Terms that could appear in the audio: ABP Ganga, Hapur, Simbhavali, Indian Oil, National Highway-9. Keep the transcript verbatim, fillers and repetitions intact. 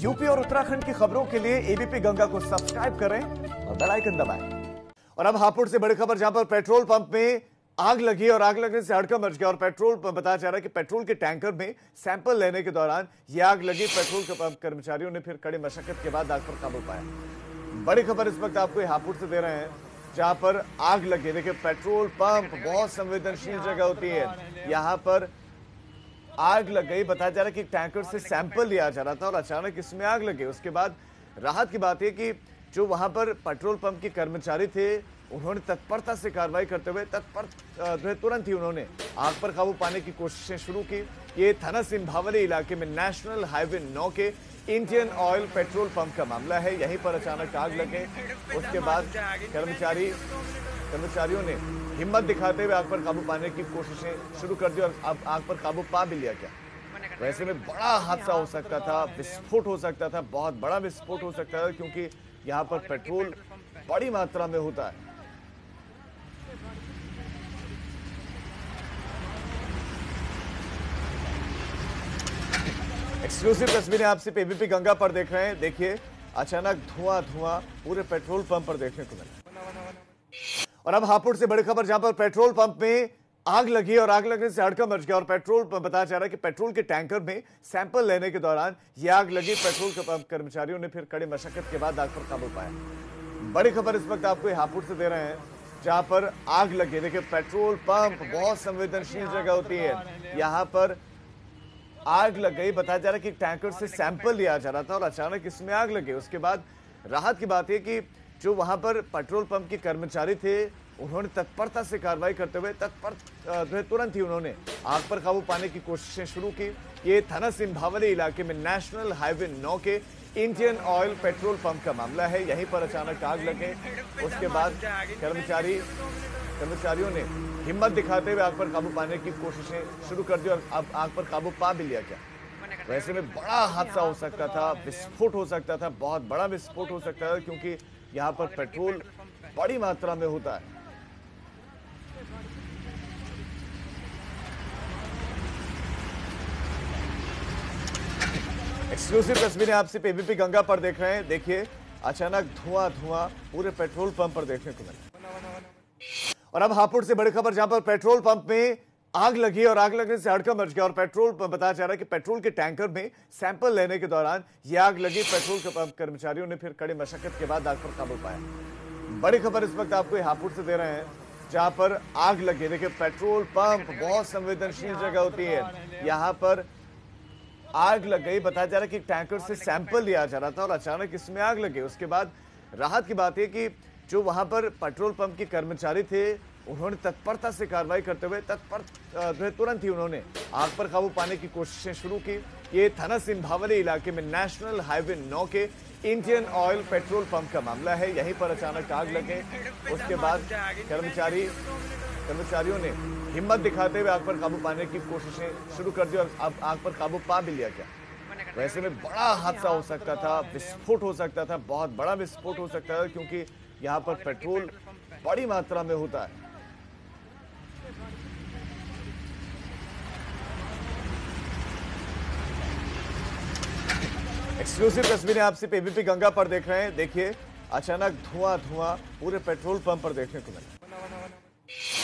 UP और उत्तराखंड की खबरों के लिए एबीपी गंगा को सब्सक्राइब करें और बेल आइकन दबाएं। और अब हापुड़ से बड़ी खबर, जहां पर पेट्रोल पंप में आग लगी और आग लगने से हड़कंप मच गया। और पेट्रोल पंप बताया जा रहा है कि पेट्रोल के टैंकर में सैंपल लेने के दौरान यह आग लगी। पेट्रोल पंप कर्मचारियों ने फिर कड़ी मशक्कत के बाद आग पर काबू पाया। बड़ी खबर इस वक्त आपको हापुड़ से दे रहे हैं, जहां पर आग लगी। देखिए, पेट्रोल पंप बहुत संवेदनशील जगह होती है, यहाँ पर आग लग गई। बताया जा रहा है कि टैंकर से सैंपल लिया जा रहा था और अचानक इसमें आग लगी। उसके बाद राहत की बात है कि जो वहां पर पेट्रोल पंप के कर्मचारी थे, उन्होंने तत्परता से कार्रवाई करते हुए तत्पर तुरंत ही उन्होंने आग पर काबू पाने की कोशिशें शुरू की। ये थाना सिंभावली इलाके में नेशनल हाईवे नौ के इंडियन ऑयल पेट्रोल पंप का मामला है। यहीं पर अचानक आग लगे, उसके बाद कर्मचारी कर्मचारियों ने हिम्मत दिखाते हुए आग पर काबू पाने की कोशिशें शुरू कर दी और अब आग पर काबू पा भी लिया गया। वैसे में बड़ा हादसा हो सकता था, विस्फोट हो सकता था, बहुत बड़ा विस्फोट हो सकता था, क्योंकि यहाँ पर पेट्रोल बड़ी मात्रा में होता है। एक्सक्लूसिव तस्वीरें आप सिर्फ एबीपी गंगा पर देख रहे हैं। देखिए, अचानक धुआं धुआं पूरे पेट्रोल पंप पर देखने को मिला। और अब हापुड़ से बड़ी खबर, जहां पर पेट्रोल पंप में आग लगी और आग लगने से हड़कंप मच गया। और पेट्रोल पंप बताया जा रहा है कि पेट्रोल के टैंकर में सैंपल लेने के दौरान यह आग लगी। पेट्रोल पंप कर्मचारियों ने फिर कड़ी मशक्कत के बाद आग पर काबू पाया। बड़ी खबर इस वक्त आपको हापुड़ से दे रहे हैं, जहां पर आग लगी। देखिए, पेट्रोल पंप बहुत संवेदनशील जगह होती है, यहाँ पर आग लग गई। बताया जा रहा है कि टैंकर से सैंपल लिया जा रहा था और अचानक इसमें आग लगी। उसके बाद राहत की बात है कि जो वहां पर पेट्रोल पंप के कर्मचारी थे, उन्होंने तत्परता से कार्रवाई करते हुए तत्पर तुरंत ही उन्होंने आग पर काबू पाने की कोशिशें शुरू की। ये थाना सिंभावली इलाके में नेशनल हाईवे नौ के इंडियन ऑयल पेट्रोल पंप का मामला है। यहीं पर अचानक आग लगे, उसके बाद कर्मचारी कर्मचारियों ने हिम्मत दिखाते हुए आग पर काबू पाने की कोशिशें शुरू कर दी और अब आग पर काबू पा भी लिया गया। वैसे में बड़ा हादसा हो सकता था, विस्फोट हो सकता था, बहुत बड़ा विस्फोट हो सकता था, क्योंकि यहाँ पर पेट्रोल बड़ी मात्रा में होता है। एक्सक्लूसिव तस्वीरें आप सिर्फ एबीपी गंगा पर देख रहे हैं। देखिए, अचानक धुआं धुआं पूरे पेट्रोल पंप पर देखने को मिला। और अब हापुड़ से बड़ी खबर, जहां पर पेट्रोल पंप में आग लगी और आग लगने से हड़कंप मच गया। और पेट्रोल पंप बताया जा रहा है कि पेट्रोल के टैंकर में सैंपल लेने के दौरान यह आग लगी। पेट्रोल पंप कर्मचारियों ने फिर कड़ी मशक्कत के बाद आग पर काबू पाया। बड़ी खबर इस वक्त आपको हापुड़ से दे रहे हैं, जहां पर आग लगी। देखिए, पेट्रोल पंप बहुत संवेदनशील जगह होती है, यहाँ पर आग लग गई। बताया जा रहा है कि टैंकर से सैंपल लिया जा रहा था और अचानक इसमें आग लगी। उसके बाद राहत की बात है कि जो वहां पर पेट्रोल पंप के कर्मचारी थे, उन्होंने तत्परता से कार्रवाई करते हुए तत्पर तुरंत ही उन्होंने आग पर काबू पाने की कोशिशें शुरू की। ये थाना सिंभावली इलाके में नेशनल हाईवे नौ के इंडियन ऑयल पेट्रोल पंप का मामला है। यहीं पर अचानक आग लगे, उसके बाद कर्मचारी कर्मचारियों ने हिम्मत दिखाते हुए आग पर काबू पाने की कोशिशें शुरू कर दी और अब आग पर काबू पा भी लिया गया। वैसे में बड़ा हादसा हो सकता था, विस्फोट हो सकता था, बहुत बड़ा विस्फोट हो सकता था, क्योंकि यहाँ पर पेट्रोल बड़ी मात्रा में होता है। एक्सक्लूसिव तस्वीरें आप सिर्फ एबीपी गंगा पर देख रहे हैं। देखिए, अचानक धुआं धुआं पूरे पेट्रोल पंप पर देखने को मिला।